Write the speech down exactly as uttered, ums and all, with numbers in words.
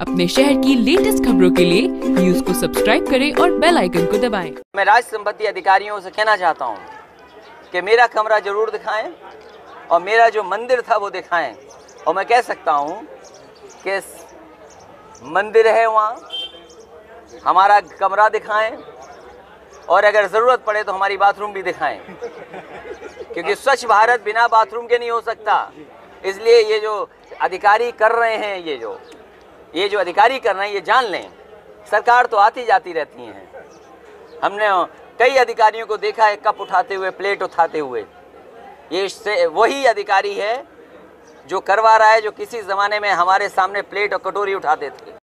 अपने शहर की लेटेस्ट खबरों के लिए न्यूज को सब्सक्राइब करें और बेल आइकन को दबाएं। मैं राज संपत्ति अधिकारियों से कहना चाहता हूं कि मेरा कमरा जरूर दिखाएं और मेरा जो मंदिर था वो दिखाएं। और मैं कह सकता हूं कि मंदिर है वहाँ, हमारा कमरा दिखाएं और अगर ज़रूरत पड़े तो हमारी बाथरूम भी दिखाएं, क्योंकि स्वच्छ भारत बिना बाथरूम के नहीं हो सकता। इसलिए ये जो अधिकारी कर रहे हैं, ये जो ये जो अधिकारी कर रहे हैं, ये जान लें। सरकार तो आती जाती रहती हैं। हमने कई अधिकारियों को देखा है कप उठाते हुए, प्लेट उठाते हुए। ये इससे वही अधिकारी है जो करवा रहा है जो किसी ज़माने में हमारे सामने प्लेट और कटोरी उठाते थे।